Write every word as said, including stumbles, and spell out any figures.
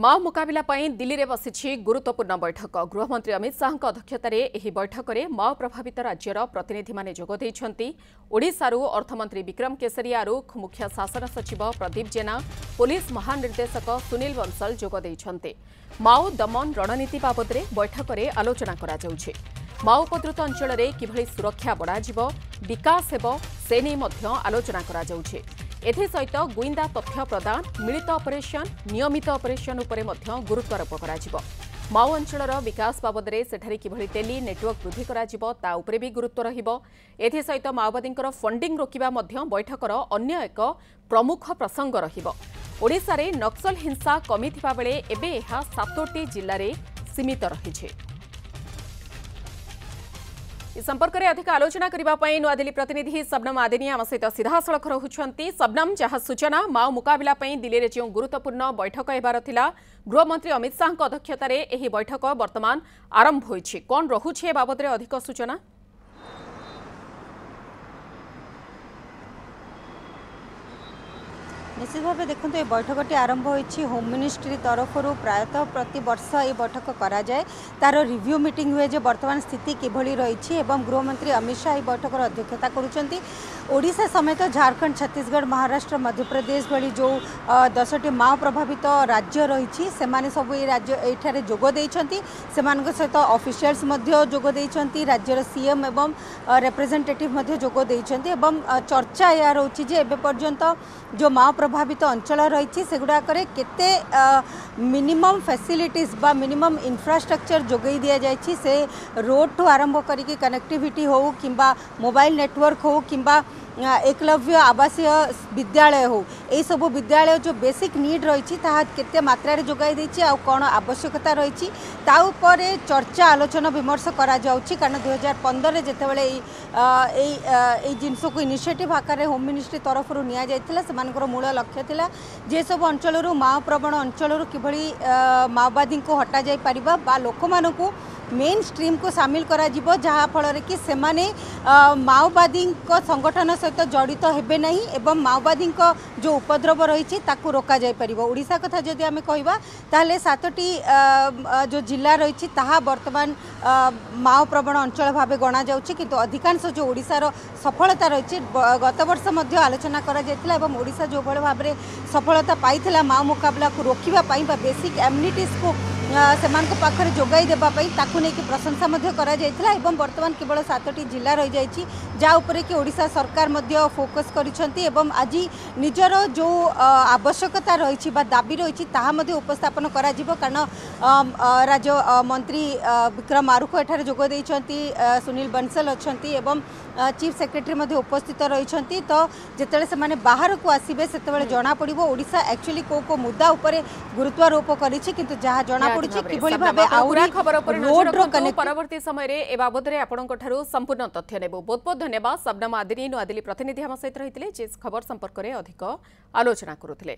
माओ मुकबिला दिल्ली में बसी गुरुत्वपूर्ण बैठक गृहमंत्री अमित शाह अध्यक्षतार यह बैठक में माओ प्रभावित राज्यर प्रतिनिधि माने ओडिशारू अर्थमंत्री विक्रम केसरी आरुख मुख्य शासन सचिव प्रदीप जेना पुलिस महानिर्देशक सुनील बंसल जोगदे माओ दमन रणनीति बाबद बैठक में आलोचना माओ उपद्रुत अंचल में किभली सुरक्षा बढ़ा विकास से नहीं आलोचना एसत गुइंदा तथ्य प्रदान मिलित ऑपरेशन नियमित ऑपरेशन उपरे गुरुत्वारोप कर माओ अंचल विकास बाबद किभली टेली नेटवर्क वृद्धि करा भी गुरुत्व रहित माओवादी फंडिंग रोकवा बैठकर अन्य एक प्रमुख प्रसंग ओडिशा रे नक्सल हिंसा कमी थिबा बेले एबे एहा सातोटी जिल्ला रे सीमित रहिछे। इस संपर्क में अधिक आलोचना करबा पई नवा दिल्ली प्रतिनिधि सबनम आदिनी आम सहित सीधासलख रहुछंती। सबनम, जहाँ सूचना माओ मुकबिला पई दिल्ली रे जो गुरुत्वपूर्ण बैठक हेबार थिला गृहमंत्री अमित शाह अध्यक्षतार एही बैठक वर्तमान आरंभ होईछि, कोन रहुछे बाबद रे अधिक सूचना? निश्चित भाव देखो ये बैठकटी आरंभ होती होम मिनिस्ट्री तरफ प्रायतः प्रति वर्ष ये बैठक करा जाए तार रिव्यू मीटिंग हुए जो वर्तमान स्थिति किभली रही एवं गृहमंत्री अमित शाह ये बैठकर अध्यक्षता करुँच। ओडिशा समेत झारखंड छत्तीसगढ़ महाराष्ट्र मध्यप्रदेश भली जो दस टी माओ प्रभावित राज्य रही सेमाने सब ये राज्य एठारे जोग देइछंती, सेमानक सहित ऑफिशियल्स मध्य जोग देइछंती, राज्यर सीएम एवं रिप्रेजेंटेटिव मध्य जोग देइछंती एवं चर्चा या रहउछि जे एबे पर्यंत जो माओ प्रभावित अंचल रही सेगुड़ाकर केते मिनिमम फैसिलिटीज बा मिनिमम इंफ्रास्ट्रक्चर जोगई दिया जाइछि, से रोड ठू आरंभ करिकि कनेक्टिविटी हो किंबा मोबाइल नेटवर्क हो किंबा एकलव्य आवासीय विद्यालय हो सबु विद्यालय जो बेसिक नीड रही केते मात्रा जोगाई देछि आ कोन आवश्यकता रही चर्चा आलोचना विमर्श करा जाउछि। कारण दुई हजार पंद्रह जेतेबेले जिनस को इनिशिएटिव आकार होम मिनिस्ट्री तरफ निया जायतिला सेमानकर मूल लक्ष्य थिला जे सब अंचलरू माओ प्रवण अंचलरू किभली माओवादी को हटा जाई परिबा बा लोकमानकू मेन स्ट्रीम को सामिल करा जिवो जहा फलरे कि सेमाने माओवादी संगठन सहित जड़ित हेबे नहीं एवं माओवादी जो उपद्रव रही ताकू रोका जाई परिबो। ओडिशा कथा जदि आमे कहिबा ताले सातोटी जो जिला रही ताहा वर्तमान माओ प्रवण अंचल भाबे गणा जाउछि, किंतु अधिकांश जो ओडिशार सफलता रही गत वर्ष मध्य आलोचना करा जायतिला एवं ओडिशा जो भले भाबरे सफलता पाइथिला माओ मुकाबला को रोकिबा पई बा बेसिक एम्निटीज को सेमानक पाखरे जोगाई देबा पई ताकू नेकी प्रशंसा मध्य करा जायतिला एवं वर्तमान केवल सातोटी जिला रही जायछि जा उपरे कि ओडिशा सरकार मध्य फोकस करिसेंती एवं आजि निजर जो आवश्यकता रही बा दाबी रही ताहा मध्य उपस्थापन करा जिवो। कारण राज्य मंत्री विक्रम आरुखो एठारे जोग देइछंती, सुनील बंसल अच्छंती एवं चीफ सेक्रेटरी मध्य उपस्थित रही, तो जेतेबेले सेमाने बाहर को आसिबे सेतेबेले जना पड़िबो ओडिशा एक्चुअली को को मुद्दा उपरे गुरुत्वारोप करिछि, किंतु जहा जना पड़ुछि किभली भाबे आउरा खबर उपरे रोड रो कनेक्ट परवर्ती समय रे ए बाबद रे आपनक ठारू संपूर्ण तथ्य नेबो। बहुत बहुत धन्यवाद सबनम आदिनी नुआ दिल्ली प्रतिनिधि हम सहित रहितिले जे खबर संपर्क रे अधिक आलोचना करुतिले।